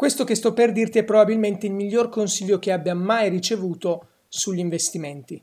Questo che sto per dirti è probabilmente il miglior consiglio che abbia mai ricevuto sugli investimenti.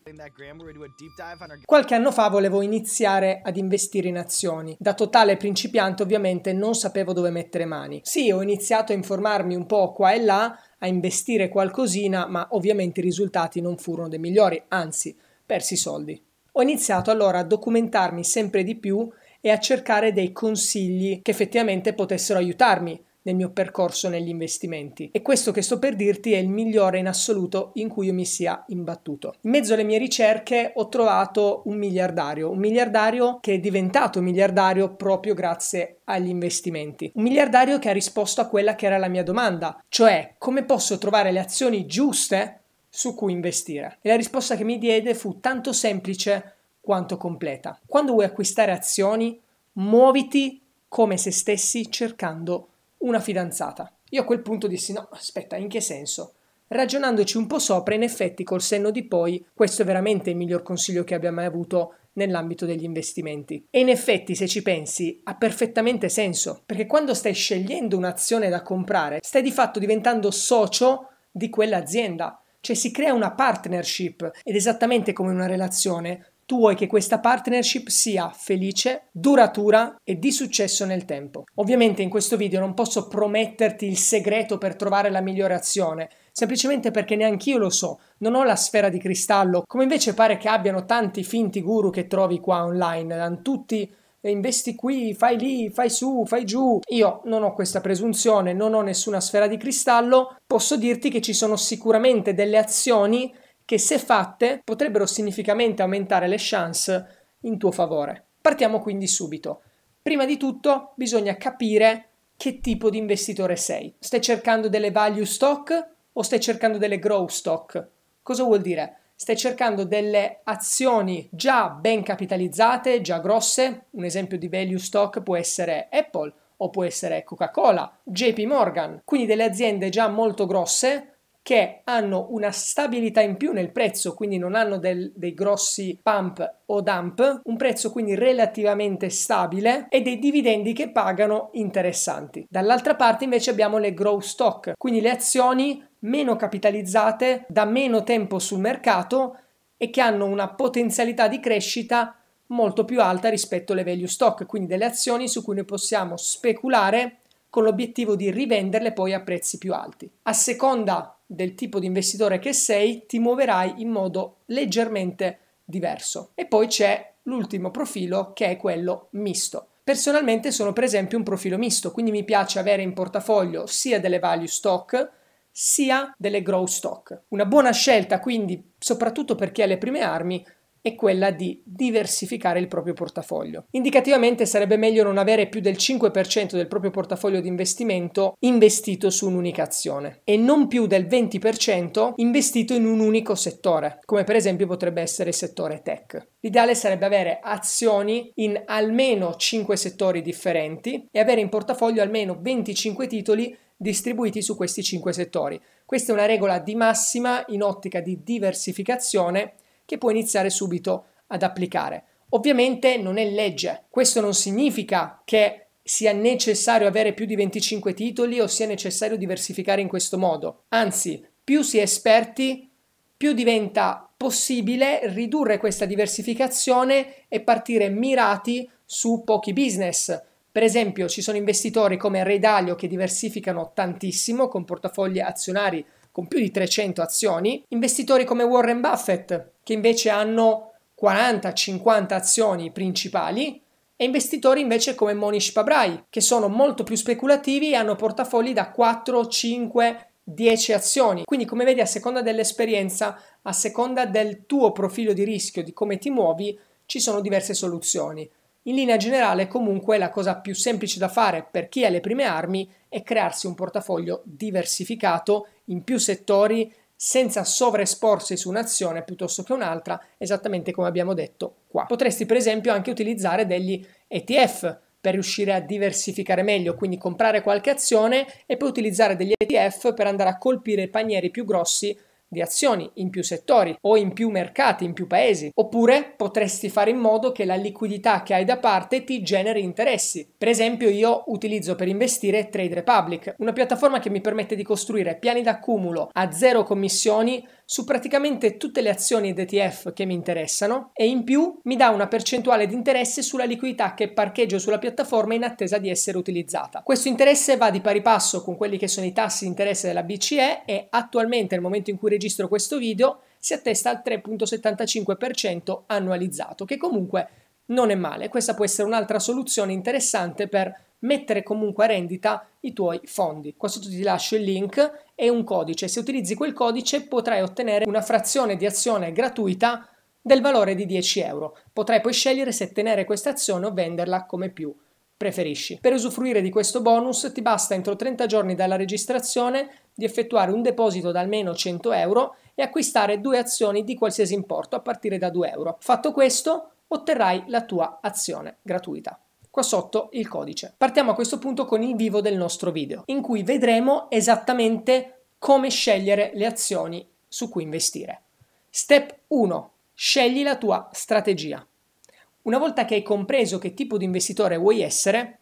Qualche anno fa volevo iniziare ad investire in azioni. Da totale principiante ovviamente non sapevo dove mettere mani. Sì, ho iniziato a informarmi un po' qua e là, a investire qualcosina, ma ovviamente i risultati non furono dei migliori, anzi, persi soldi. Ho iniziato allora a documentarmi sempre di più e a cercare dei consigli che effettivamente potessero aiutarmi nel mio percorso negli investimenti, e questo che sto per dirti è il migliore in assoluto in cui io mi sia imbattuto. In mezzo alle mie ricerche ho trovato un miliardario che è diventato miliardario proprio grazie agli investimenti, un miliardario che ha risposto a quella che era la mia domanda, cioè come posso trovare le azioni giuste su cui investire, e la risposta che mi diede fu tanto semplice quanto completa. Quando vuoi acquistare azioni, muoviti come se stessi cercando una fidanzata. Io a quel punto dissi no, aspetta, in che senso? Ragionandoci un po' sopra, in effetti col senno di poi questo è veramente il miglior consiglio che abbia mai avuto nell'ambito degli investimenti. E in effetti, se ci pensi, ha perfettamente senso, perché quando stai scegliendo un'azione da comprare stai di fatto diventando socio di quell'azienda, cioè si crea una partnership, ed esattamente come in una relazione tu vuoi che questa partnership sia felice, duratura e di successo nel tempo. Ovviamente in questo video non posso prometterti il segreto per trovare la migliore azione, semplicemente perché neanch'io lo so, non ho la sfera di cristallo, come invece pare che abbiano tanti finti guru che trovi qua online, tutti investi qui, fai lì, fai su, fai giù. Io non ho questa presunzione, non ho nessuna sfera di cristallo, posso dirti che ci sono sicuramente delle azioni che se fatte potrebbero significativamente aumentare le chance in tuo favore. Partiamo quindi subito. Prima di tutto bisogna capire che tipo di investitore sei. Stai cercando delle value stock o stai cercando delle growth stock? Cosa vuol dire? Stai cercando delle azioni già ben capitalizzate, già grosse. Un esempio di value stock può essere Apple o può essere Coca-Cola, JP Morgan, quindi delle aziende già molto grosse che hanno una stabilità in più nel prezzo, quindi non hanno dei grossi pump o dump, un prezzo quindi relativamente stabile e dei dividendi che pagano interessanti. Dall'altra parte invece abbiamo le growth stock, quindi le azioni meno capitalizzate, da meno tempo sul mercato e che hanno una potenzialità di crescita molto più alta rispetto alle value stock, quindi delle azioni su cui noi possiamo speculare con l'obiettivo di rivenderle poi a prezzi più alti. A seconda del tipo di investitore che sei, ti muoverai in modo leggermente diverso. E poi c'è l'ultimo profilo, che è quello misto. Personalmente sono per esempio un profilo misto, quindi mi piace avere in portafoglio sia delle value stock sia delle growth stock. Una buona scelta quindi, soprattutto per chi ha le prime armi, è quella di diversificare il proprio portafoglio. Indicativamente sarebbe meglio non avere più del 5% del proprio portafoglio di investimento investito su un'unica azione e non più del 20% investito in un unico settore, come per esempio potrebbe essere il settore tech. L'ideale sarebbe avere azioni in almeno 5 settori differenti e avere in portafoglio almeno 25 titoli distribuiti su questi 5 settori. Questa è una regola di massima in ottica di diversificazione che puoi iniziare subito ad applicare. Ovviamente non è legge, questo non significa che sia necessario avere più di 25 titoli o sia necessario diversificare in questo modo, anzi, più si è esperti, più diventa possibile ridurre questa diversificazione e partire mirati su pochi business. Per esempio, ci sono investitori come Ray Dalio che diversificano tantissimo con portafogli azionari con più di 300 azioni, investitori come Warren Buffett che invece hanno 40-50 azioni principali e investitori invece come Monish Pabrai che sono molto più speculativi e hanno portafogli da 4, 5, 10 azioni. Quindi come vedi, a seconda dell'esperienza, a seconda del tuo profilo di rischio, di come ti muovi, ci sono diverse soluzioni. In linea generale comunque la cosa più semplice da fare per chi ha le prime armi è crearsi un portafoglio diversificato in più settori senza sovraesporsi su un'azione piuttosto che un'altra, esattamente come abbiamo detto qua. Potresti per esempio anche utilizzare degli ETF per riuscire a diversificare meglio, quindi comprare qualche azione e poi utilizzare degli ETF per andare a colpire i panieri più grossi di azioni in più settori o in più mercati, in più paesi. Oppure potresti fare in modo che la liquidità che hai da parte ti generi interessi. Per esempio, io utilizzo per investire Trade Republic, una piattaforma che mi permette di costruire piani d'accumulo a zero commissioni su praticamente tutte le azioni ed ETF che mi interessano, e in più mi dà una percentuale di interesse sulla liquidità che parcheggio sulla piattaforma in attesa di essere utilizzata. Questo interesse va di pari passo con quelli che sono i tassi di interesse della BCE e attualmente, nel momento in cui registro questo video, si attesta al 3,75% annualizzato, che comunque non è male. Questa può essere un'altra soluzione interessante per mettere comunque a rendita i tuoi fondi. Qua sotto ti lascio il link e un codice. Se utilizzi quel codice potrai ottenere una frazione di azione gratuita del valore di 10 euro. Potrai poi scegliere se tenere questa azione o venderla come più preferisci. Per usufruire di questo bonus ti basta, entro 30 giorni dalla registrazione, di effettuare un deposito da almeno 100 euro e acquistare 2 azioni di qualsiasi importo a partire da 2 euro. Fatto questo, otterrai la tua azione gratuita. Qua sotto il codice. Partiamo a questo punto con il vivo del nostro video, in cui vedremo esattamente come scegliere le azioni su cui investire. Step 1. Scegli la tua strategia. Una volta che hai compreso che tipo di investitore vuoi essere,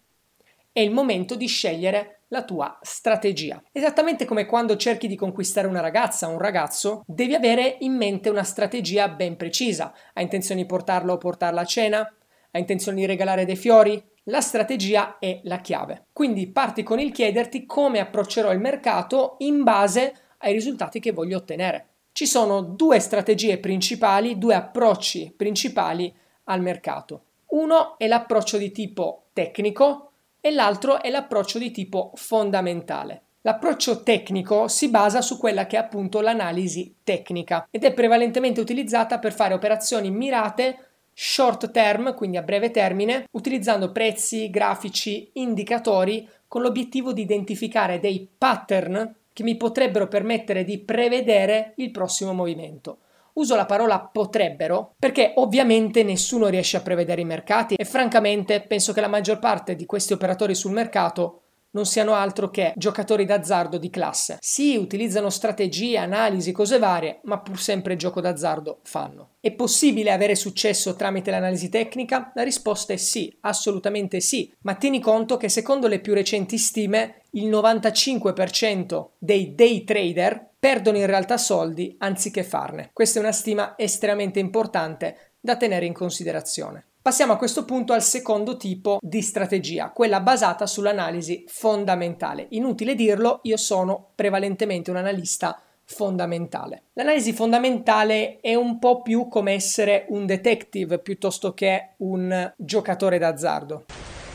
è il momento di scegliere la tua strategia. Esattamente come quando cerchi di conquistare una ragazza o un ragazzo, devi avere in mente una strategia ben precisa. Hai intenzione di portarlo o portarla a cena? Hai intenzione di regalare dei fiori? La strategia è la chiave. Quindi parti con il chiederti come approccerò il mercato in base ai risultati che voglio ottenere. Ci sono 2 strategie principali, 2 approcci principali al mercato. Uno è l'approccio di tipo tecnico e l'altro è l'approccio di tipo fondamentale. L'approccio tecnico si basa su quella che è appunto l'analisi tecnica ed è prevalentemente utilizzata per fare operazioni mirate short term, quindi a breve termine, utilizzando prezzi, grafici, indicatori, con l'obiettivo di identificare dei pattern che mi potrebbero permettere di prevedere il prossimo movimento. Uso la parola potrebbero perché ovviamente nessuno riesce a prevedere i mercati e francamente penso che la maggior parte di questi operatori sul mercato non siano altro che giocatori d'azzardo di classe. Sì, utilizzano strategie, analisi, cose varie, ma pur sempre gioco d'azzardo fanno. È possibile avere successo tramite l'analisi tecnica? La risposta è sì, assolutamente sì, ma tieni conto che secondo le più recenti stime il 95% dei day trader perdono in realtà soldi anziché farne. Questa è una stima estremamente importante da tenere in considerazione. Passiamo a questo punto al secondo tipo di strategia, quella basata sull'analisi fondamentale. Inutile dirlo, io sono prevalentemente un analista fondamentale. L'analisi fondamentale è un po' più come essere un detective piuttosto che un giocatore d'azzardo.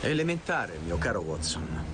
Elementare, mio caro Watson.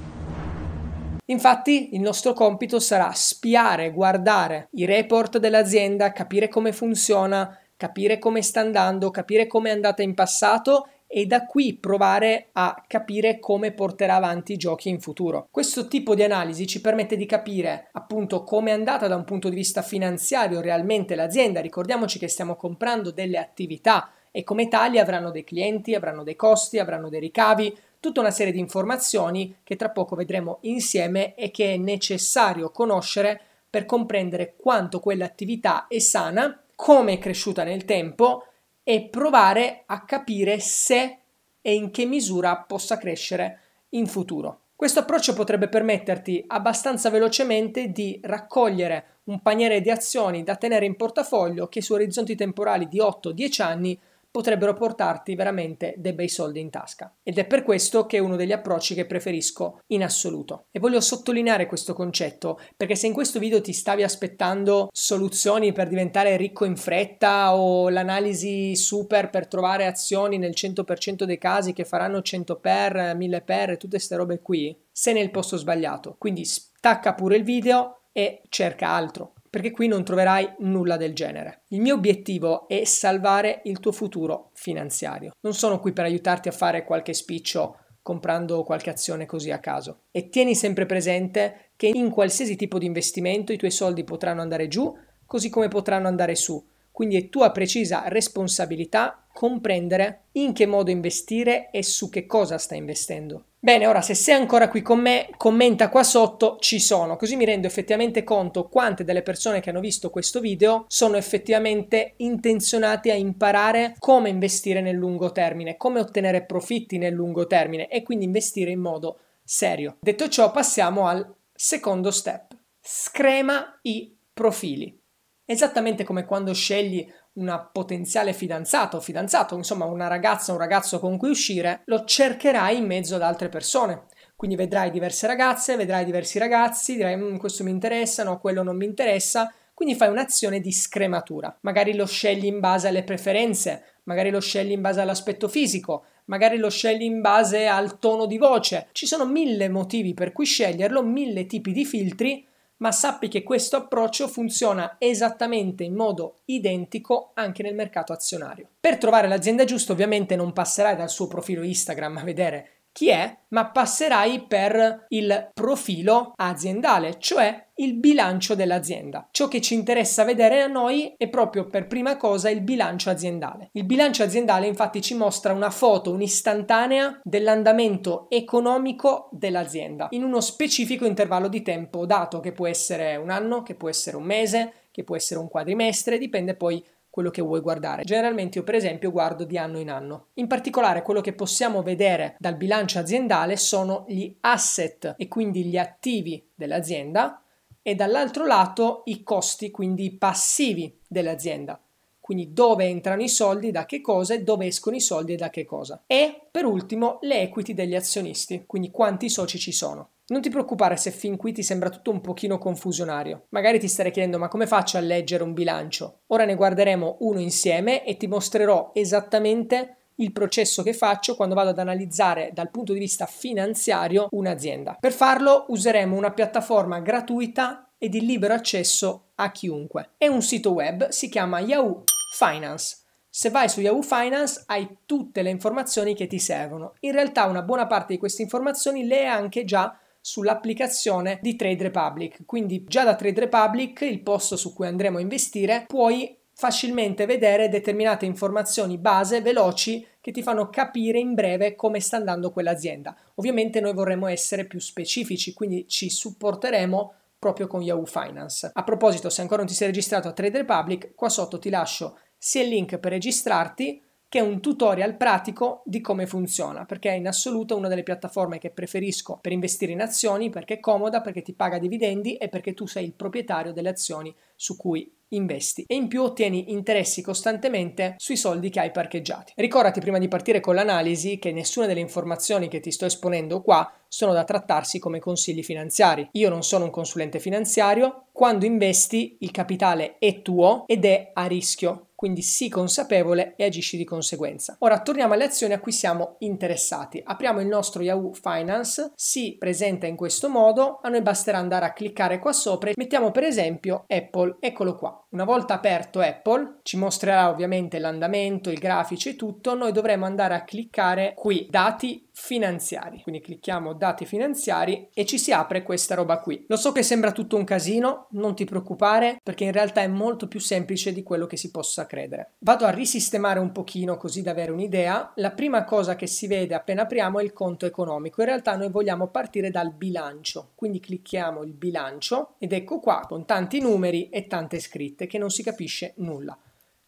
Infatti il nostro compito sarà spiare, guardare i report dell'azienda, capire come funziona, capire come sta andando, capire come è andata in passato e da qui provare a capire come porterà avanti i giochi in futuro. Questo tipo di analisi ci permette di capire appunto come è andata da un punto di vista finanziario realmente l'azienda. Ricordiamoci che stiamo comprando delle attività e come tali avranno dei clienti, avranno dei costi, avranno dei ricavi, tutta una serie di informazioni che tra poco vedremo insieme e che è necessario conoscere per comprendere quanto quell'attività è sana, come è cresciuta nel tempo e provare a capire se e in che misura possa crescere in futuro. Questo approccio potrebbe permetterti abbastanza velocemente di raccogliere un paniere di azioni da tenere in portafoglio che su orizzonti temporali di 8-10 anni potrebbero portarti veramente dei bei soldi in tasca. Ed è per questo che è uno degli approcci che preferisco in assoluto. E voglio sottolineare questo concetto perché se in questo video ti stavi aspettando soluzioni per diventare ricco in fretta o l'analisi super per trovare azioni nel 100% dei casi che faranno 100x, 1000x, tutte ste robe qui, sei nel posto sbagliato. Quindi stacca pure il video e cerca altro, perché qui non troverai nulla del genere. Il mio obiettivo è salvare il tuo futuro finanziario. Non sono qui per aiutarti a fare qualche spiccio comprando qualche azione così a caso. E tieni sempre presente che in qualsiasi tipo di investimento i tuoi soldi potranno andare giù, così come potranno andare su. Quindi è tua precisa responsabilità comprendere in che modo investire e su che cosa stai investendo. Bene, ora se sei ancora qui con me, commenta qua sotto "ci sono", così mi rendo effettivamente conto quante delle persone che hanno visto questo video sono effettivamente intenzionate a imparare come investire nel lungo termine, come ottenere profitti nel lungo termine e quindi investire in modo serio. Detto ciò, passiamo al secondo step. Screma i profili. Esattamente come quando scegli una potenziale fidanzata o fidanzato, insomma una ragazza o un ragazzo con cui uscire, lo cercherai in mezzo ad altre persone. Quindi vedrai diverse ragazze, vedrai diversi ragazzi, dirai questo mi interessa, no quello non mi interessa, quindi fai un'azione di scrematura. Magari lo scegli in base alle preferenze, magari lo scegli in base all'aspetto fisico, magari lo scegli in base al tono di voce. Ci sono 1000 motivi per cui sceglierlo, 1000 tipi di filtri, ma sappi che questo approccio funziona esattamente in modo identico anche nel mercato azionario. Per trovare l'azienda giusta ovviamente non passerai dal suo profilo Instagram a vedere chi è, ma passerai per il profilo aziendale, cioè il bilancio dell'azienda. Ciò che ci interessa vedere a noi è proprio per prima cosa il bilancio aziendale. Il bilancio aziendale infatti ci mostra una foto, un'istantanea dell'andamento economico dell'azienda in uno specifico intervallo di tempo dato, che può essere un anno, che può essere un mese, che può essere un quadrimestre, dipende poi quello che vuoi guardare. Generalmente io per esempio guardo di anno in anno. In particolare quello che possiamo vedere dal bilancio aziendale sono gli asset e quindi gli attivi dell'azienda e dall'altro lato i costi, quindi i passivi dell'azienda. Quindi dove entrano i soldi da che cosa e dove escono i soldi e da che cosa. E per ultimo le equity degli azionisti, quindi quanti soci ci sono. Non ti preoccupare se fin qui ti sembra tutto un pochino confusionario. Magari ti starei chiedendo ma come faccio a leggere un bilancio? Ora ne guarderemo uno insieme e ti mostrerò esattamente il processo che faccio quando vado ad analizzare dal punto di vista finanziario un'azienda. Per farlo useremo una piattaforma gratuita e di libero accesso a chiunque. È un sito web, si chiama Yahoo Finance. Se vai su Yahoo Finance hai tutte le informazioni che ti servono. In realtà una buona parte di queste informazioni le hai anche già sull'applicazione di Trade Republic, quindi già da Trade Republic, il posto su cui andremo a investire, puoi facilmente vedere determinate informazioni base veloci che ti fanno capire in breve come sta andando quell'azienda. Ovviamente noi vorremmo essere più specifici, quindi ci supporteremo proprio con Yahoo Finance. A proposito, se ancora non ti sei registrato a Trade Republic, qua sotto ti lascio sia il link per registrarti che è un tutorial pratico di come funziona, perché è in assoluto una delle piattaforme che preferisco per investire in azioni, perché è comoda, perché ti paga dividendi e perché tu sei il proprietario delle azioni su cui investi e in più ottieni interessi costantemente sui soldi che hai parcheggiati. Ricordati prima di partire con l'analisi che nessuna delle informazioni che ti sto esponendo qua sono da trattarsi come consigli finanziari. Io non sono un consulente finanziario, quando investi il capitale è tuo ed è a rischio, quindi sii consapevole e agisci di conseguenza. Ora torniamo alle azioni a cui siamo interessati. Apriamo il nostro Yahoo Finance, si presenta in questo modo, a noi basterà andare a cliccare qua sopra e mettiamo per esempio Apple, eccolo qua. Una volta aperto Apple, ci mostrerà ovviamente l'andamento, il grafico e tutto, noi dovremo andare a cliccare qui, dati finanziari. Quindi clicchiamo dati finanziari e ci si apre questa roba qui. Lo so che sembra tutto un casino, non ti preoccupare perché in realtà è molto più semplice di quello che si possa credere. Vado a risistemare un pochino così da avere un'idea. La prima cosa che si vede appena apriamo è il conto economico. In realtà noi vogliamo partire dal bilancio, quindi clicchiamo il bilancio ed ecco qua con tanti numeri e tante scritte che non si capisce nulla.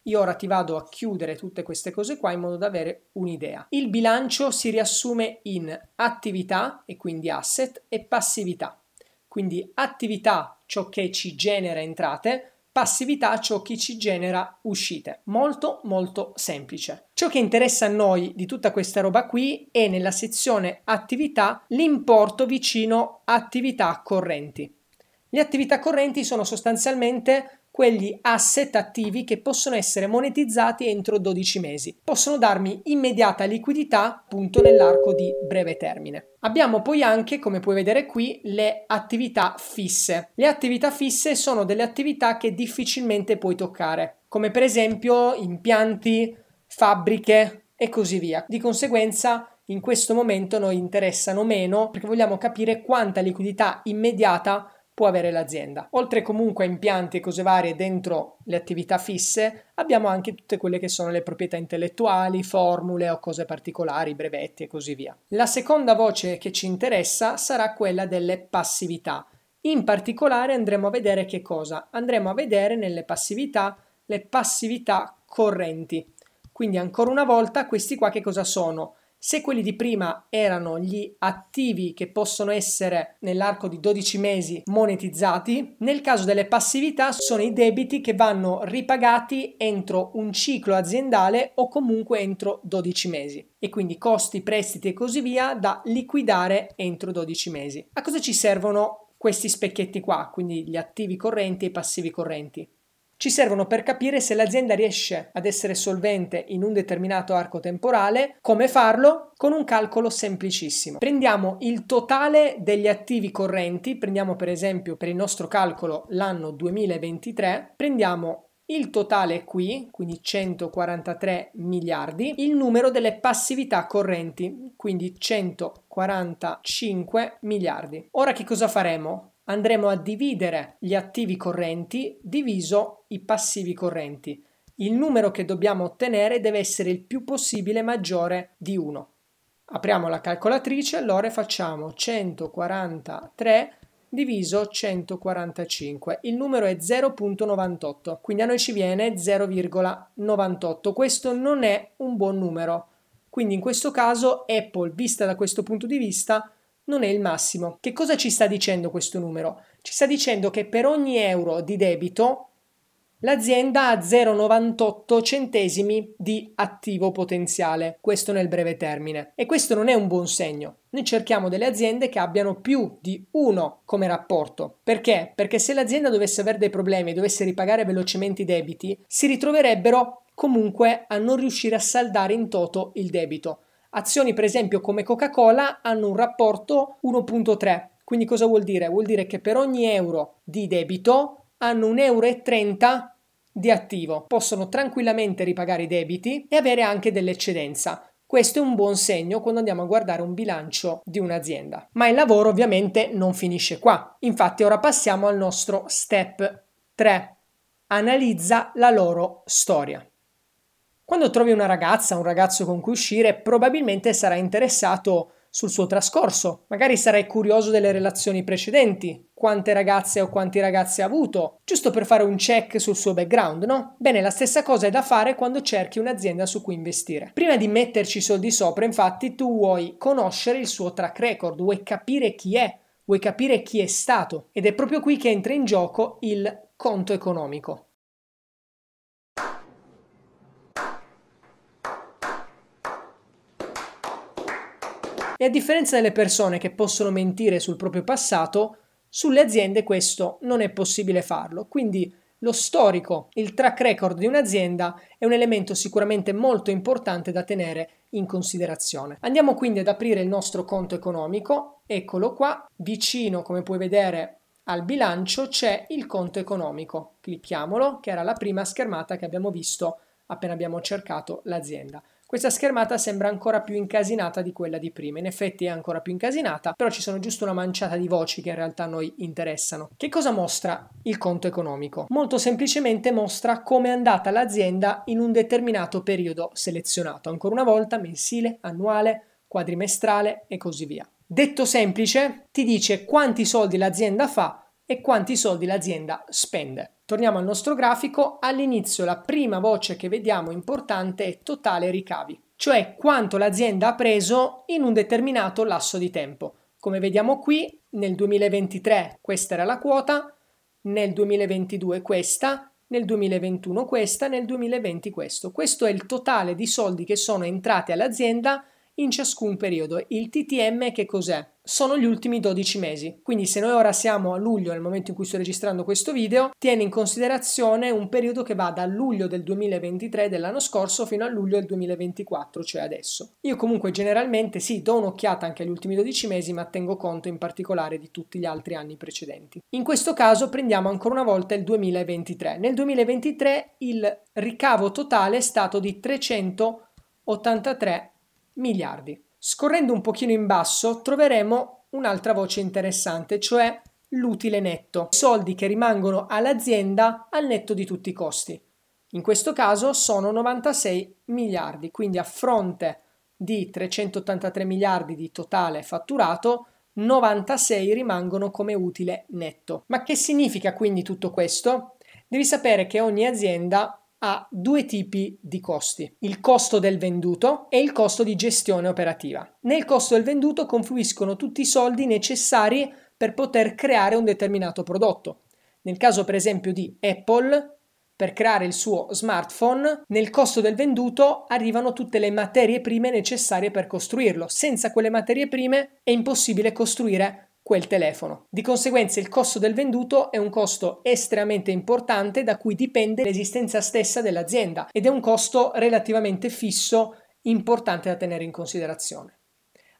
Io ora ti vado a chiudere tutte queste cose qua in modo da avere un'idea. Il bilancio si riassume in attività e quindi asset e passività. Quindi attività ciò che ci genera entrate, passività ciò che ci genera uscite. Molto molto semplice. Ciò che interessa a noi di tutta questa roba qui è nella sezione attività l'importo vicino attività correnti. Le attività correnti sono sostanzialmente quegli asset attivi che possono essere monetizzati entro 12 mesi. Possono darmi immediata liquidità appunto nell'arco di breve termine. Abbiamo poi anche, come puoi vedere qui, le attività fisse. Le attività fisse sono delle attività che difficilmente puoi toccare, come per esempio impianti, fabbriche e così via. Di conseguenza in questo momento noi interessano meno perché vogliamo capire quanta liquidità immediata può avere l'azienda. Oltre comunque a impianti e cose varie dentro le attività fisse, abbiamo anche tutte quelle che sono le proprietà intellettuali, formule o cose particolari, brevetti e così via. La seconda voce che ci interessa sarà quella delle passività. In particolare andremo a vedere che cosa? Andremo a vedere nelle passività le passività correnti. Quindi ancora una volta questi qua che cosa sono? Se quelli di prima erano gli attivi che possono essere nell'arco di 12 mesi monetizzati, nel caso delle passività sono i debiti che vanno ripagati entro un ciclo aziendale o comunque entro 12 mesi e quindi costi, prestiti e così via da liquidare entro 12 mesi. A cosa ci servono questi specchietti qua, quindi gli attivi correnti e i passivi correnti? Ci servono per capire se l'azienda riesce ad essere solvente in un determinato arco temporale. Come farlo? Con un calcolo semplicissimo. Prendiamo il totale degli attivi correnti, prendiamo per esempio per il nostro calcolo l'anno 2023, prendiamo il totale qui, quindi 143 miliardi, il numero delle passività correnti, quindi 145 miliardi. Ora che cosa faremo? Andremo a dividere gli attivi correnti diviso i passivi correnti. Il numero che dobbiamo ottenere deve essere il più possibile maggiore di 1. Apriamo la calcolatrice, allora facciamo 143 diviso 145. Il numero è 0,98, quindi a noi ci viene 0,98. Questo non è un buon numero, quindi in questo caso Apple, vista da questo punto di vista, non è il massimo. Che cosa ci sta dicendo questo numero? Ci sta dicendo che per ogni euro di debito l'azienda ha 0,98 centesimi di attivo potenziale, questo nel breve termine. E questo non è un buon segno. Noi cerchiamo delle aziende che abbiano più di 1 come rapporto. Perché? Perché se l'azienda dovesse avere dei problemi e dovesse ripagare velocemente i debiti, si ritroverebbero comunque a non riuscire a saldare in toto il debito. Azioni per esempio come Coca-Cola hanno un rapporto 1,3, quindi cosa vuol dire? Vuol dire che per ogni euro di debito hanno 1,30 euro di attivo, possono tranquillamente ripagare i debiti e avere anche dell'eccedenza. Questo è un buon segno quando andiamo a guardare un bilancio di un'azienda. Ma il lavoro ovviamente non finisce qua, infatti ora passiamo al nostro step 3, analizza la loro storia. Quando trovi una ragazza, un ragazzo con cui uscire, probabilmente sarai interessato sul suo trascorso. Magari sarai curioso delle relazioni precedenti, quante ragazze o quanti ragazzi ha avuto, giusto per fare un check sul suo background, no? Bene, la stessa cosa è da fare quando cerchi un'azienda su cui investire. Prima di metterci soldi sopra, infatti, tu vuoi conoscere il suo track record, vuoi capire chi è, vuoi capire chi è stato. Ed è proprio qui che entra in gioco il conto economico. E a differenza delle persone che possono mentire sul proprio passato, sulle aziende questo non è possibile farlo. Quindi lo storico, il track record di un'azienda è un elemento sicuramente molto importante da tenere in considerazione. Andiamo quindi ad aprire il nostro conto economico, eccolo qua, vicino come puoi vedere al bilancio c'è il conto economico, clicchiamolo, che era la prima schermata che abbiamo visto appena abbiamo cercato l'azienda. Questa schermata sembra ancora più incasinata di quella di prima, in effetti è ancora più incasinata, però ci sono giusto una manciata di voci che in realtà a noi interessano. Che cosa mostra il conto economico? Molto semplicemente mostra come è andata l'azienda in un determinato periodo selezionato, ancora una volta mensile, annuale, quadrimestrale e così via. Detto semplice, ti dice quanti soldi l'azienda fa e quanti soldi l'azienda spende. Torniamo al nostro grafico, all'inizio la prima voce che vediamo importante è totale ricavi, cioè quanto l'azienda ha preso in un determinato lasso di tempo. Come vediamo qui, nel 2023 questa era la quota, nel 2022 questa, nel 2021 questa, nel 2020 questo. Questo è il totale di soldi che sono entrati all'azienda in ciascun periodo. Il TTM che cos'è? Sono gli ultimi 12 mesi. Quindi se noi ora siamo a luglio, nel momento in cui sto registrando questo video, tieni in considerazione un periodo che va da luglio del 2023 dell'anno scorso fino a luglio del 2024, cioè adesso. Io comunque generalmente sì, do un'occhiata anche agli ultimi 12 mesi, ma tengo conto in particolare di tutti gli altri anni precedenti. In questo caso prendiamo ancora una volta il 2023. Nel 2023 il ricavo totale è stato di 383 miliardi. Scorrendo un pochino in basso troveremo un'altra voce interessante, cioè l'utile netto, soldi che rimangono all'azienda al netto di tutti i costi. In questo caso sono 96 miliardi, quindi a fronte di 383 miliardi di totale fatturato, 96 rimangono come utile netto. Ma che significa quindi tutto questo? Devi sapere che ogni azienda ha due tipi di costi: il costo del venduto e il costo di gestione operativa. Nel costo del venduto confluiscono tutti i soldi necessari per poter creare un determinato prodotto. Nel caso per esempio di Apple, per creare il suo smartphone, nel costo del venduto arrivano tutte le materie prime necessarie per costruirlo. Senza quelle materie prime è impossibile costruire quel telefono. Di conseguenza il costo del venduto è un costo estremamente importante da cui dipende l'esistenza stessa dell'azienda ed è un costo relativamente fisso, importante da tenere in considerazione.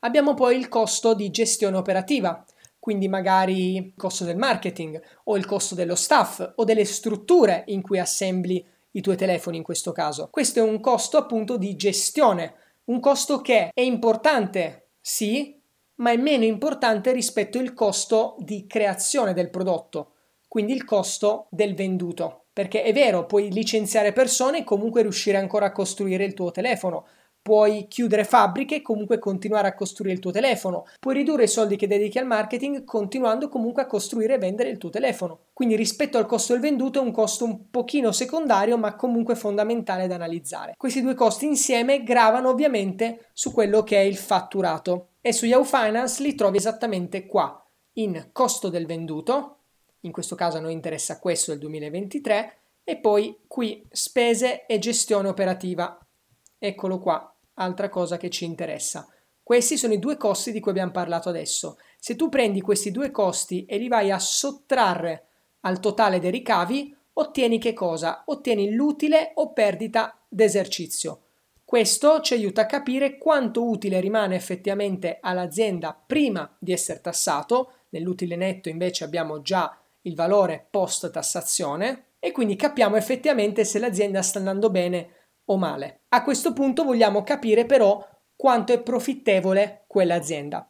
Abbiamo poi il costo di gestione operativa, quindi magari il costo del marketing o il costo dello staff o delle strutture in cui assembli i tuoi telefoni in questo caso. Questo è un costo appunto di gestione, un costo che è importante, sì, ma è meno importante rispetto al costo di creazione del prodotto, quindi il costo del venduto. Perché è vero, puoi licenziare persone e comunque riuscire ancora a costruire il tuo telefono. Puoi chiudere fabbriche e comunque continuare a costruire il tuo telefono. Puoi ridurre i soldi che dedichi al marketing continuando comunque a costruire e vendere il tuo telefono. Quindi rispetto al costo del venduto è un costo un pochino secondario ma comunque fondamentale da analizzare. Questi due costi insieme gravano ovviamente su quello che è il fatturato e su Yahoo Finance li trovi esattamente qua, in costo del venduto, in questo caso a noi interessa questo del 2023, e poi qui spese e gestione operativa. Eccolo qua, altra cosa che ci interessa. Questi sono i due costi di cui abbiamo parlato adesso. Se tu prendi questi due costi e li vai a sottrarre al totale dei ricavi, ottieni che cosa? Ottieni l'utile o perdita d'esercizio. Questo ci aiuta a capire quanto utile rimane effettivamente all'azienda prima di essere tassato. Nell'utile netto invece abbiamo già il valore post tassazione e quindi capiamo effettivamente se l'azienda sta andando bene o male. A questo punto vogliamo capire però quanto è profittevole quell'azienda.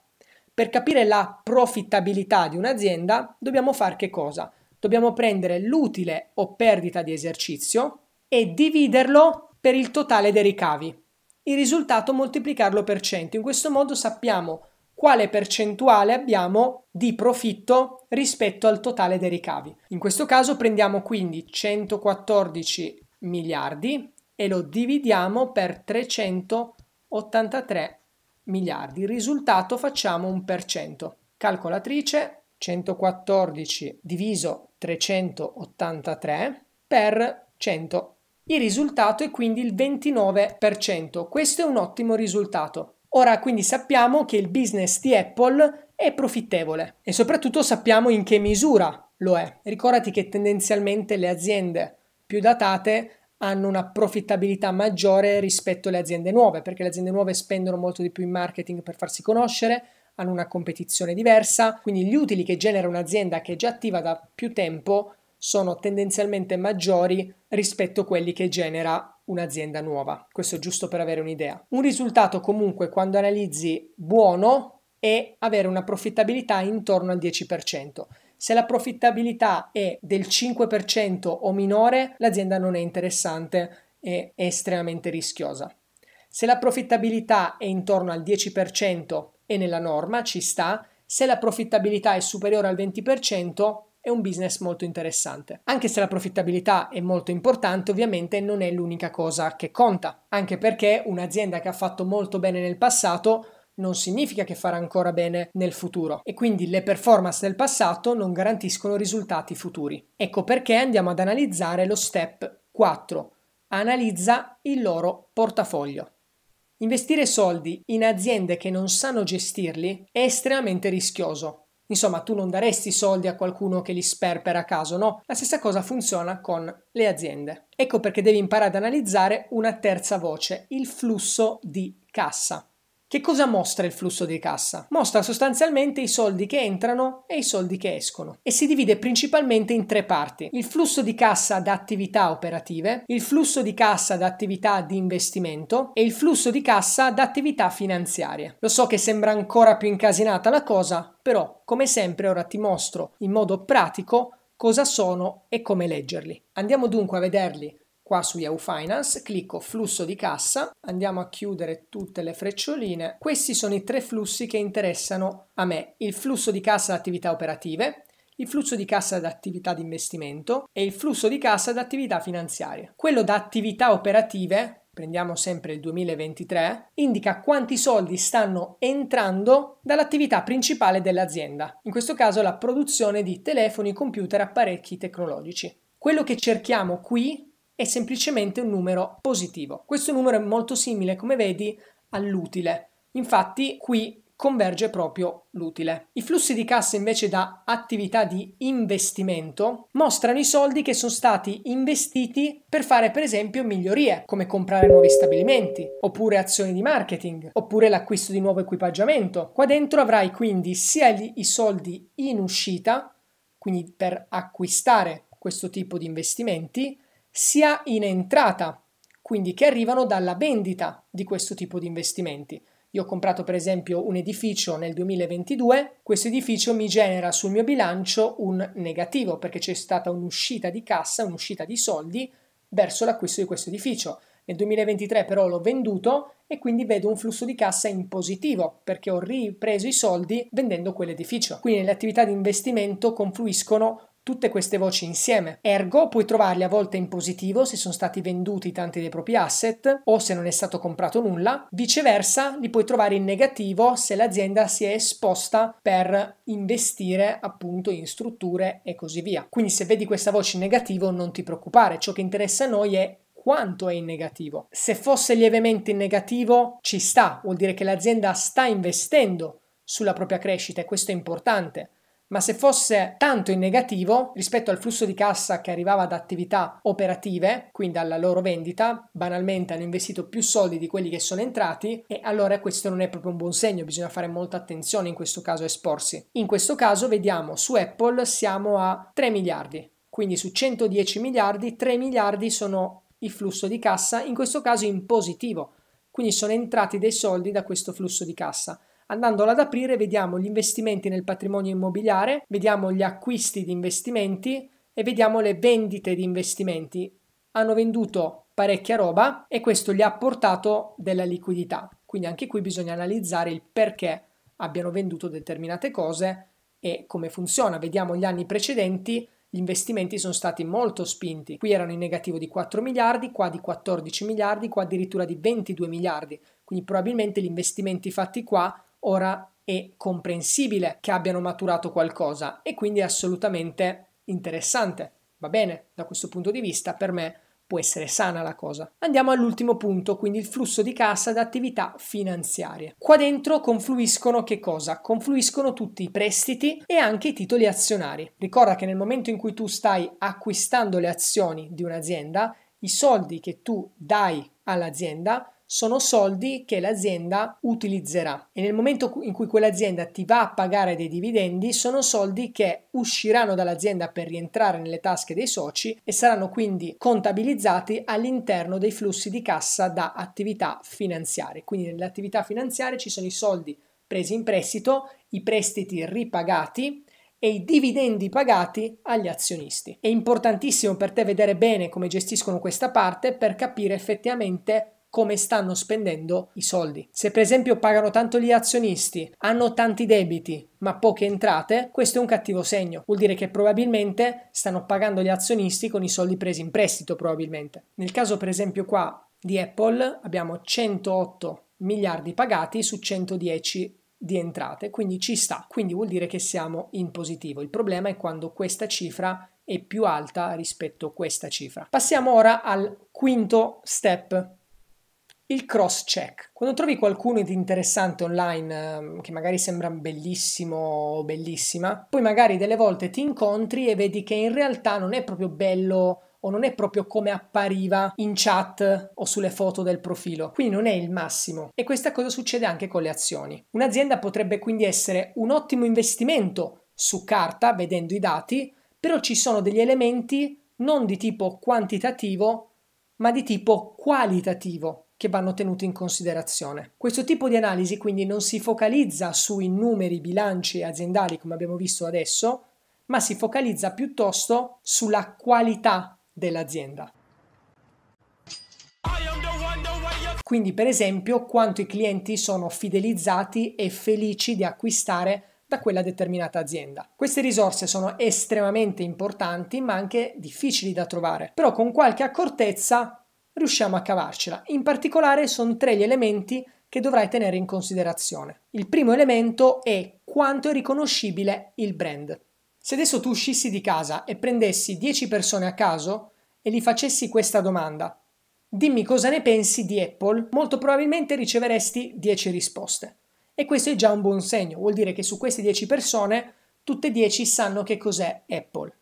Per capire la profittabilità di un'azienda dobbiamo fare che cosa? Dobbiamo prendere l'utile o perdita di esercizio e dividerlo per il totale dei ricavi. Il risultato moltiplicarlo per 100. In questo modo sappiamo quale percentuale abbiamo di profitto rispetto al totale dei ricavi. In questo caso prendiamo quindi 114 miliardi e lo dividiamo per 383 miliardi. Il risultato facciamo 1%. Calcolatrice, 114 diviso 383 per 100. Il risultato è quindi il 29%. Questo è un ottimo risultato. Ora quindi sappiamo che il business di Apple è profittevole e soprattutto sappiamo in che misura lo è. Ricordati che tendenzialmente le aziende più datate hanno una profittabilità maggiore rispetto alle aziende nuove, perché le aziende nuove spendono molto di più in marketing per farsi conoscere, hanno una competizione diversa, quindi gli utili che genera un'azienda che è già attiva da più tempo sono tendenzialmente maggiori rispetto a quelli che genera un'azienda nuova. Questo è giusto per avere un'idea. Un risultato comunque quando analizzi buono è avere una profittabilità intorno al 10%. Se la profittabilità è del 5% o minore, l'azienda non è interessante e è estremamente rischiosa. Se la profittabilità è intorno al 10% è nella norma, ci sta. Se la profittabilità è superiore al 20% è un business molto interessante. Anche se la profittabilità è molto importante, ovviamente non è l'unica cosa che conta, anche perché un'azienda che ha fatto molto bene nel passato non significa che farà ancora bene nel futuro e quindi le performance del passato non garantiscono risultati futuri. Ecco perché andiamo ad analizzare lo step 4. Analizza il loro portafoglio. Investire soldi in aziende che non sanno gestirli è estremamente rischioso. Insomma, tu non daresti soldi a qualcuno che li sperpera a caso, no? La stessa cosa funziona con le aziende. Ecco perché devi imparare ad analizzare una terza voce, il flusso di cassa. Che cosa mostra il flusso di cassa? Mostra sostanzialmente i soldi che entrano e i soldi che escono e si divide principalmente in tre parti: il flusso di cassa da attività operative, il flusso di cassa da attività di investimento e il flusso di cassa da attività finanziarie. Lo so che sembra ancora più incasinata la cosa, però come sempre ora ti mostro in modo pratico cosa sono e come leggerli. Andiamo dunque a vederli. Qua su Yahoo Finance, clicco flusso di cassa, andiamo a chiudere tutte le freccioline. Questi sono i tre flussi che interessano a me: il flusso di cassa da attività operative, il flusso di cassa da attività di investimento e il flusso di cassa da attività finanziarie. Quello da attività operative, prendiamo sempre il 2023, indica quanti soldi stanno entrando dall'attività principale dell'azienda, in questo caso la produzione di telefoni, computer, apparecchi tecnologici. Quello che cerchiamo qui è semplicemente un numero positivo. Questo numero è molto simile, come vedi, all'utile. Infatti qui converge proprio l'utile. I flussi di cassa invece da attività di investimento mostrano i soldi che sono stati investiti per fare per esempio migliorie, come comprare nuovi stabilimenti, oppure azioni di marketing, oppure l'acquisto di nuovo equipaggiamento. Qua dentro avrai quindi sia i soldi in uscita, quindi per acquistare questo tipo di investimenti, sia in entrata, quindi che arrivano dalla vendita di questo tipo di investimenti. Io ho comprato per esempio un edificio nel 2022, questo edificio mi genera sul mio bilancio un negativo perché c'è stata un'uscita di cassa, un'uscita di soldi verso l'acquisto di questo edificio. Nel 2023 però l'ho venduto e quindi vedo un flusso di cassa in positivo perché ho ripreso i soldi vendendo quell'edificio. Quindi nelle attività di investimento confluiscono tutte queste voci insieme. Ergo, puoi trovarli a volte in positivo se sono stati venduti tanti dei propri asset o se non è stato comprato nulla. Viceversa, li puoi trovare in negativo se l'azienda si è esposta per investire appunto in strutture e così via. Quindi se vedi questa voce in negativo non ti preoccupare, ciò che interessa a noi è quanto è in negativo. Se fosse lievemente in negativo ci sta, vuol dire che l'azienda sta investendo sulla propria crescita e questo è importante. Ma se fosse tanto in negativo rispetto al flusso di cassa che arrivava da attività operative, quindi alla loro vendita, banalmente hanno investito più soldi di quelli che sono entrati, e allora questo non è proprio un buon segno, bisogna fare molta attenzione in questo caso a esporsi. In questo caso vediamo su Apple siamo a 3 miliardi, quindi su 110 miliardi 3 miliardi sono il flusso di cassa, in questo caso in positivo, quindi sono entrati dei soldi da questo flusso di cassa. Andandolo ad aprire vediamo gli investimenti nel patrimonio immobiliare, vediamo gli acquisti di investimenti e vediamo le vendite di investimenti. Hanno venduto parecchia roba e questo gli ha portato della liquidità. Quindi anche qui bisogna analizzare il perché abbiano venduto determinate cose e come funziona. Vediamo gli anni precedenti, gli investimenti sono stati molto spinti. Qui erano in negativo di 4 miliardi, qua di 14 miliardi, qua addirittura di 22 miliardi. Quindi probabilmente gli investimenti fatti qua ora è comprensibile che abbiano maturato qualcosa e quindi è assolutamente interessante. Va bene, da questo punto di vista per me può essere sana la cosa. Andiamo all'ultimo punto, quindi il flusso di cassa da attività finanziarie. Qua dentro confluiscono che cosa? Confluiscono tutti i prestiti e anche i titoli azionari. Ricorda che nel momento in cui tu stai acquistando le azioni di un'azienda, i soldi che tu dai all'azienda sono soldi che l'azienda utilizzerà e nel momento in cui quell'azienda ti va a pagare dei dividendi sono soldi che usciranno dall'azienda per rientrare nelle tasche dei soci e saranno quindi contabilizzati all'interno dei flussi di cassa da attività finanziarie. Quindi nelle attività finanziarie ci sono i soldi presi in prestito, i prestiti ripagati e i dividendi pagati agli azionisti. È importantissimo per te vedere bene come gestiscono questa parte per capire effettivamente come stanno spendendo i soldi. Se per esempio pagano tanto gli azionisti, hanno tanti debiti ma poche entrate, questo è un cattivo segno. Vuol dire che probabilmente stanno pagando gli azionisti con i soldi presi in prestito probabilmente. Nel caso per esempio qua di Apple abbiamo 108 miliardi pagati su 110 di entrate, quindi ci sta. Quindi vuol dire che siamo in positivo. Il problema è quando questa cifra è più alta rispetto a questa cifra. Passiamo ora al quinto step. Il cross check. Quando trovi qualcuno di interessante online che magari sembra bellissimo o bellissima, poi magari delle volte ti incontri e vedi che in realtà non è proprio bello o non è proprio come appariva in chat o sulle foto del profilo, quindi non è il massimo. E questa cosa succede anche con le azioni. Un'azienda potrebbe quindi essere un ottimo investimento su carta, vedendo i dati, però ci sono degli elementi non di tipo quantitativo, ma di tipo qualitativo, che vanno tenuti in considerazione. Questo tipo di analisi quindi non si focalizza sui numeri, bilanci aziendali come abbiamo visto adesso, ma si focalizza piuttosto sulla qualità dell'azienda. Quindi per esempio quanto i clienti sono fidelizzati e felici di acquistare da quella determinata azienda. Queste risorse sono estremamente importanti ma anche difficili da trovare, però con qualche accortezza riusciamo a cavarcela. In particolare sono tre gli elementi che dovrai tenere in considerazione. Il primo elemento è quanto è riconoscibile il brand. Se adesso tu uscissi di casa e prendessi 10 persone a caso e gli facessi questa domanda: dimmi cosa ne pensi di Apple, molto probabilmente riceveresti 10 risposte. E questo è già un buon segno, vuol dire che su queste 10 persone tutte e 10 sanno che cos'è Apple.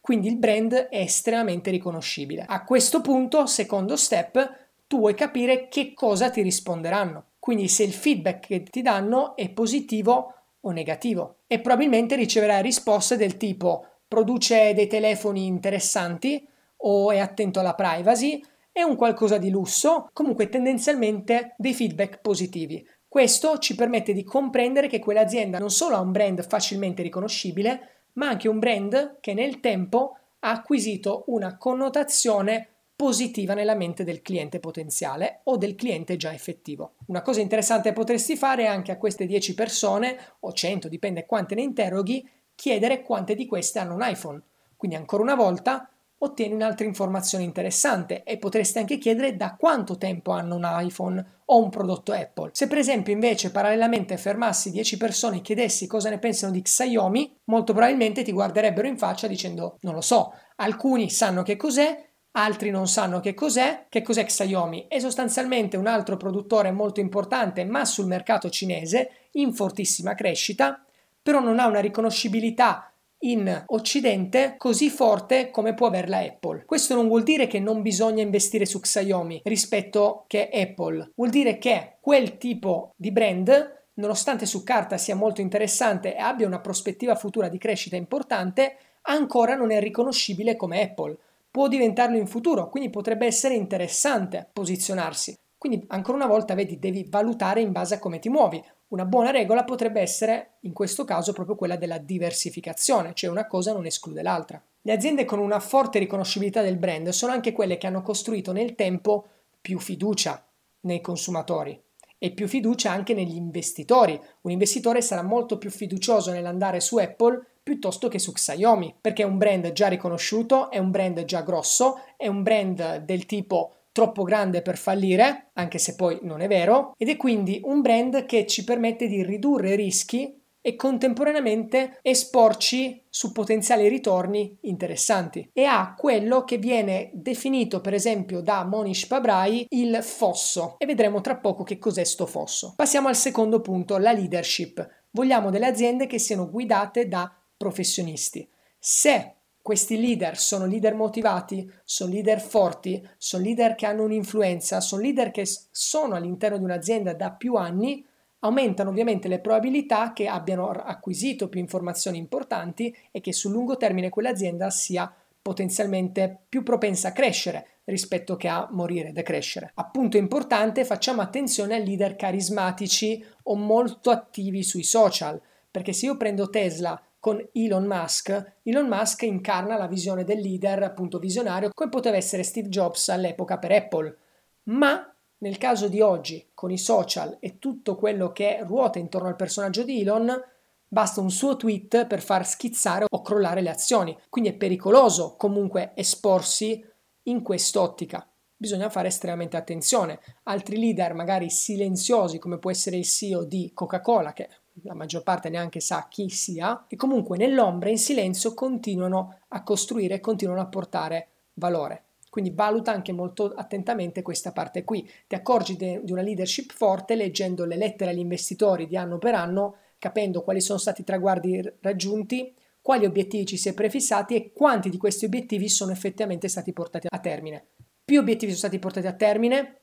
Quindi il brand è estremamente riconoscibile. A questo punto, secondo step, tu vuoi capire che cosa ti risponderanno. Quindi se il feedback che ti danno è positivo o negativo. E probabilmente riceverai risposte del tipo: produce dei telefoni interessanti, o è attento alla privacy, è un qualcosa di lusso, comunque tendenzialmente dei feedback positivi. Questo ci permette di comprendere che quell'azienda non solo ha un brand facilmente riconoscibile, ma anche un brand che nel tempo ha acquisito una connotazione positiva nella mente del cliente potenziale o del cliente già effettivo. Una cosa interessante che potresti fare è anche a queste 10 persone, o 100, dipende quante ne interroghi, chiedere quante di queste hanno un iPhone. Quindi ancora una volta ottieni un'altra informazione interessante e potresti anche chiedere da quanto tempo hanno un iPhone o un prodotto Apple. Se per esempio invece parallelamente fermassi 10 persone e chiedessi cosa ne pensano di Xiaomi, molto probabilmente ti guarderebbero in faccia dicendo non lo so, alcuni sanno che cos'è, altri non sanno che cos'è. Che cos'è Xiaomi? È sostanzialmente un altro produttore molto importante ma sul mercato cinese, in fortissima crescita, però non ha una riconoscibilità in Occidente così forte come può averla Apple. Questo non vuol dire che non bisogna investire su Xiaomi rispetto che Apple, vuol dire che quel tipo di brand, nonostante su carta sia molto interessante e abbia una prospettiva futura di crescita importante, ancora non è riconoscibile come Apple. Può diventarlo in futuro, quindi potrebbe essere interessante posizionarsi. Quindi ancora una volta vedi, devi valutare in base a come ti muovi. Una buona regola potrebbe essere, in questo caso, proprio quella della diversificazione, cioè una cosa non esclude l'altra. Le aziende con una forte riconoscibilità del brand sono anche quelle che hanno costruito nel tempo più fiducia nei consumatori e più fiducia anche negli investitori. Un investitore sarà molto più fiducioso nell'andare su Apple piuttosto che su Xiaomi, perché è un brand già riconosciuto, è un brand già grosso, è un brand del tipo troppo grande per fallire, anche se poi non è vero, ed è quindi un brand che ci permette di ridurre rischi e contemporaneamente esporci su potenziali ritorni interessanti. E ha quello che viene definito per esempio da Monish Pabrai il fosso, e vedremo tra poco che cos'è sto fosso. Passiamo al secondo punto, la leadership. Vogliamo delle aziende che siano guidate da professionisti. Se questi leader sono leader motivati, sono leader forti, sono leader che hanno un'influenza, sono leader che sono all'interno di un'azienda da più anni, aumentano ovviamente le probabilità che abbiano acquisito più informazioni importanti e che sul lungo termine quell'azienda sia potenzialmente più propensa a crescere rispetto che a morire, decrescere. Appunto importante, facciamo attenzione a leader carismatici o molto attivi sui social, perché se io prendo Tesla con Elon Musk, Elon Musk incarna la visione del leader appunto visionario come poteva essere Steve Jobs all'epoca per Apple, ma nel caso di oggi con i social e tutto quello che ruota intorno al personaggio di Elon basta un suo tweet per far schizzare o crollare le azioni, quindi è pericoloso comunque esporsi in quest'ottica. Bisogna fare estremamente attenzione. Altri leader magari silenziosi come può essere il CEO di Coca-Cola, che la maggior parte neanche sa chi sia, e comunque nell'ombra, in silenzio, continuano a costruire e continuano a portare valore. Quindi valuta anche molto attentamente questa parte qui. Ti accorgi di una leadership forte leggendo le lettere agli investitori di anno per anno, capendo quali sono stati i traguardi raggiunti, quali obiettivi ci si è prefissati e quanti di questi obiettivi sono effettivamente stati portati a termine. Più obiettivi sono stati portati a termine,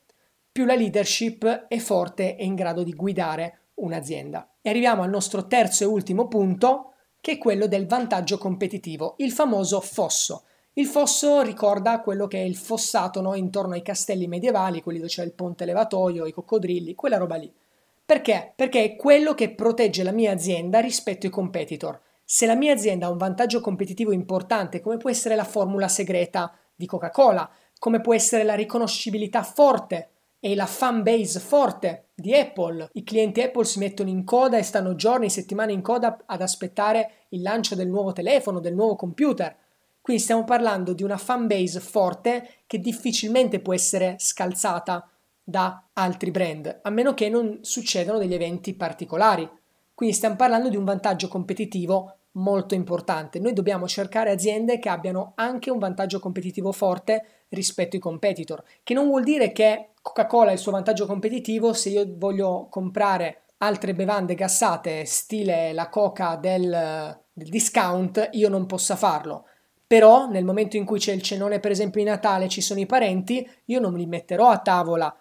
più la leadership è forte e in grado di guidare un'azienda. E arriviamo al nostro terzo e ultimo punto, che è quello del vantaggio competitivo, il famoso fosso. Il fosso ricorda quello che è il fossato, no? Intorno ai castelli medievali, quelli dove c'è il ponte levatoio, i coccodrilli, quella roba lì. Perché? Perché è quello che protegge la mia azienda rispetto ai competitor. Se la mia azienda ha un vantaggio competitivo importante, come può essere la formula segreta di Coca-Cola, come può essere la riconoscibilità forte e la fan base forte di Apple, i clienti Apple si mettono in coda e stanno giorni, settimane in coda ad aspettare il lancio del nuovo telefono, del nuovo computer. Quindi stiamo parlando di una fan base forte che difficilmente può essere scalzata da altri brand, a meno che non succedano degli eventi particolari. Quindi stiamo parlando di un vantaggio competitivo molto importante. Noi dobbiamo cercare aziende che abbiano anche un vantaggio competitivo forte rispetto ai competitor, che non vuol dire che Coca-Cola è il suo vantaggio competitivo. Se io voglio comprare altre bevande gassate, stile la Coca del discount, io non possa farlo. Però nel momento in cui c'è il cenone, per esempio in Natale, ci sono i parenti, io non li metterò a tavola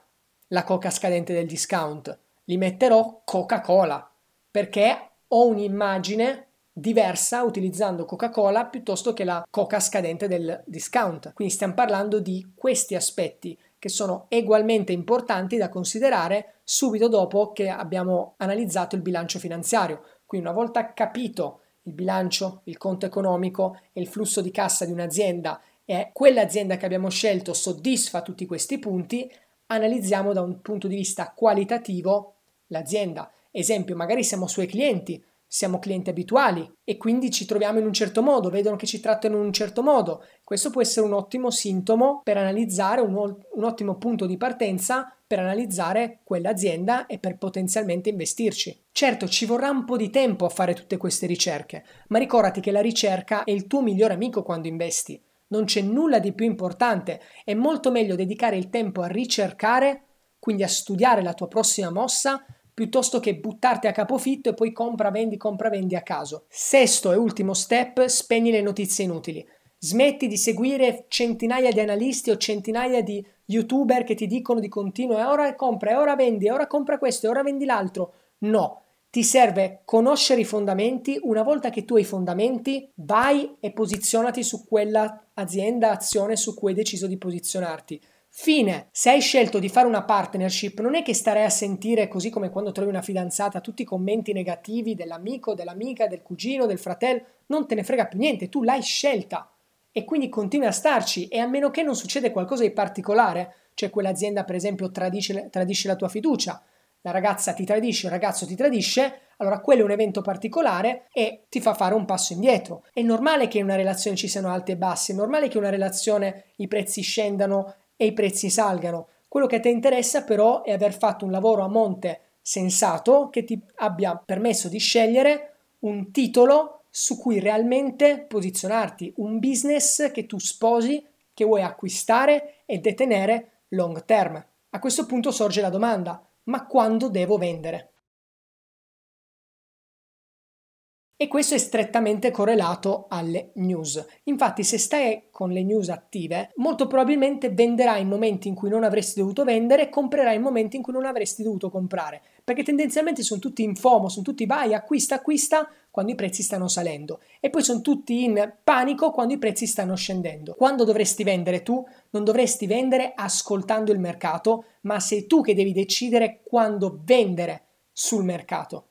la coca scadente del discount, li metterò Coca-Cola, perché ho un'immagine diversa utilizzando Coca-Cola piuttosto che la coca scadente del discount. Quindi stiamo parlando di questi aspetti che sono ugualmente importanti da considerare subito dopo che abbiamo analizzato il bilancio finanziario. Quindi una volta capito il bilancio, il conto economico e il flusso di cassa di un'azienda e quell'azienda che abbiamo scelto soddisfa tutti questi punti, analizziamo da un punto di vista qualitativo l'azienda. Esempio, magari siamo suoi clienti, siamo clienti abituali e quindi ci troviamo in un certo modo, vedono che ci trattano in un certo modo. Questo può essere un ottimo sintomo per analizzare, un ottimo punto di partenza per analizzare quell'azienda e per potenzialmente investirci. Certo, ci vorrà un po' di tempo a fare tutte queste ricerche, ma ricordati che la ricerca è il tuo migliore amico quando investi. Non c'è nulla di più importante, è molto meglio dedicare il tempo a ricercare, quindi a studiare la tua prossima mossa, piuttosto che buttarti a capofitto e poi compra, vendi a caso. Sesto e ultimo step, spegni le notizie inutili. Smetti di seguire centinaia di analisti o centinaia di youtuber che ti dicono di continuo e ora compra, e ora vendi, e ora compra questo, e ora vendi l'altro. No, ti serve conoscere i fondamenti. Una volta che tu hai i fondamenti, vai e posizionati su quella azienda, azione su cui hai deciso di posizionarti. Fine. Se hai scelto di fare una partnership, non è che starei a sentire, così come quando trovi una fidanzata, tutti i commenti negativi dell'amico, dell'amica, del cugino, del fratello. Non te ne frega più niente, tu l'hai scelta e quindi continui a starci, e a meno che non succede qualcosa di particolare, cioè quell'azienda per esempio tradisce la tua fiducia, la ragazza ti tradisce, il ragazzo ti tradisce, allora quello è un evento particolare e ti fa fare un passo indietro. È normale che in una relazione ci siano alti e bassi, è normale che in una relazione i prezzi scendano e i prezzi salgano. Quello che ti interessa però è aver fatto un lavoro a monte sensato che ti abbia permesso di scegliere un titolo su cui realmente posizionarti, un business che tu sposi, che vuoi acquistare e detenere long term. A questo punto sorge la domanda: ma quando devo vendere? E questo è strettamente correlato alle news. Infatti, se stai con le news attive, molto probabilmente venderai in momenti in cui non avresti dovuto vendere e comprerai in momenti in cui non avresti dovuto comprare, perché tendenzialmente sono tutti in FOMO, sono tutti vai, acquista, acquista quando i prezzi stanno salendo, e poi sono tutti in panico quando i prezzi stanno scendendo. Quando dovresti vendere tu? Non dovresti vendere ascoltando il mercato, ma sei tu che devi decidere quando vendere sul mercato.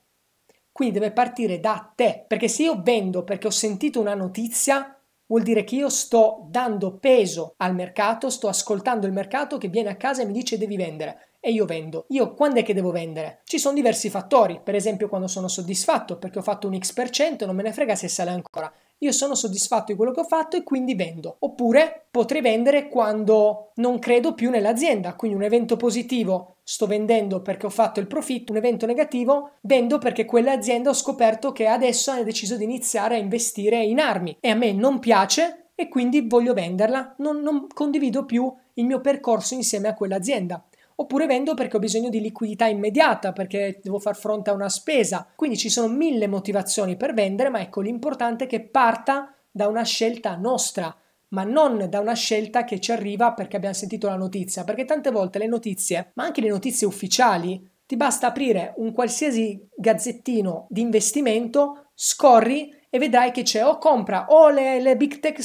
Quindi deve partire da te, perché se io vendo perché ho sentito una notizia, vuol dire che io sto dando peso al mercato, sto ascoltando il mercato che viene a casa e mi dice devi vendere, e io vendo. Io quando è che devo vendere? Ci sono diversi fattori, per esempio quando sono soddisfatto perché ho fatto un X%, non me ne frega se sale ancora. Io sono soddisfatto di quello che ho fatto e quindi vendo. Oppure potrei vendere quando non credo più nell'azienda, quindi un evento positivo sto vendendo perché ho fatto il profitto, un evento negativo vendo perché quell'azienda ho scoperto che adesso ha deciso di iniziare a investire in armi e a me non piace e quindi voglio venderla, non condivido più il mio percorso insieme a quell'azienda. oppure vendo perché ho bisogno di liquidità immediata, perché devo far fronte a una spesa. Quindi ci sono mille motivazioni per vendere, ma ecco, l'importante è che parta da una scelta nostra, ma non da una scelta che ci arriva perché abbiamo sentito la notizia, perché tante volte le notizie, ma anche le notizie ufficiali, ti basta aprire un qualsiasi gazzettino di investimento, scorri e vedrai che c'è o compra, o le big tech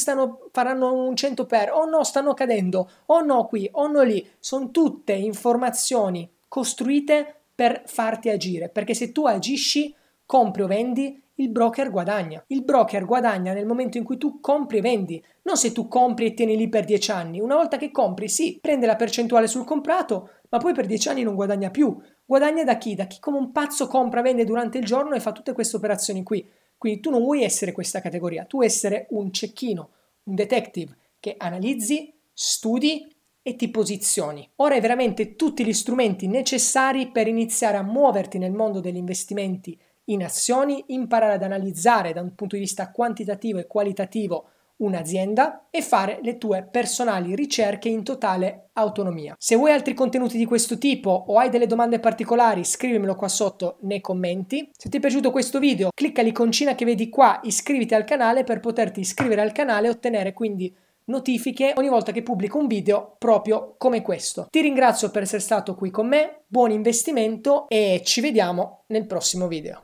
faranno un 100%, o no stanno cadendo, o no qui, o no lì. Sono tutte informazioni costruite per farti agire, perché se tu agisci, compri o vendi, il broker guadagna. Il broker guadagna nel momento in cui tu compri e vendi, non se tu compri e tieni lì per 10 anni. Una volta che compri, sì, prende la percentuale sul comprato, ma poi per 10 anni non guadagna più. Guadagna da chi? Da chi come un pazzo compra, vende durante il giorno e fa tutte queste operazioni qui. Quindi tu non vuoi essere questa categoria, tu vuoi essere un cecchino, un detective che analizzi, studi e ti posizioni. Ora hai veramente tutti gli strumenti necessari per iniziare a muoverti nel mondo degli investimenti in azioni, imparare ad analizzare da un punto di vista quantitativo e qualitativo un'azienda e fare le tue personali ricerche in totale autonomia. Se vuoi altri contenuti di questo tipo o hai delle domande particolari, scrivimelo qua sotto nei commenti. Se ti è piaciuto questo video, clicca l'iconcina che vedi qua, iscriviti al canale per poterti iscrivere al canale e ottenere quindi notifiche ogni volta che pubblico un video proprio come questo. Ti ringrazio per essere stato qui con me, buon investimento e ci vediamo nel prossimo video.